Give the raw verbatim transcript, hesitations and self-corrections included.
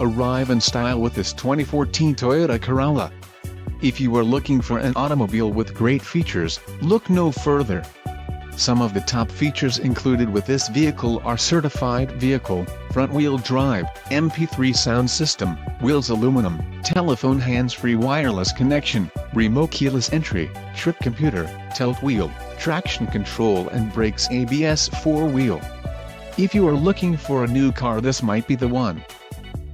Arrive in style with this twenty fourteen Toyota Corolla. If you are looking for an automobile with great features, look no further. Some of the top features included with this vehicle are certified vehicle, front-wheel drive, M P three sound system, wheels aluminum, telephone hands-free wireless connection, remote keyless entry, trip computer, tilt wheel, traction control and brakes, A B S four-wheel. If you are looking for a new car, this might be the one.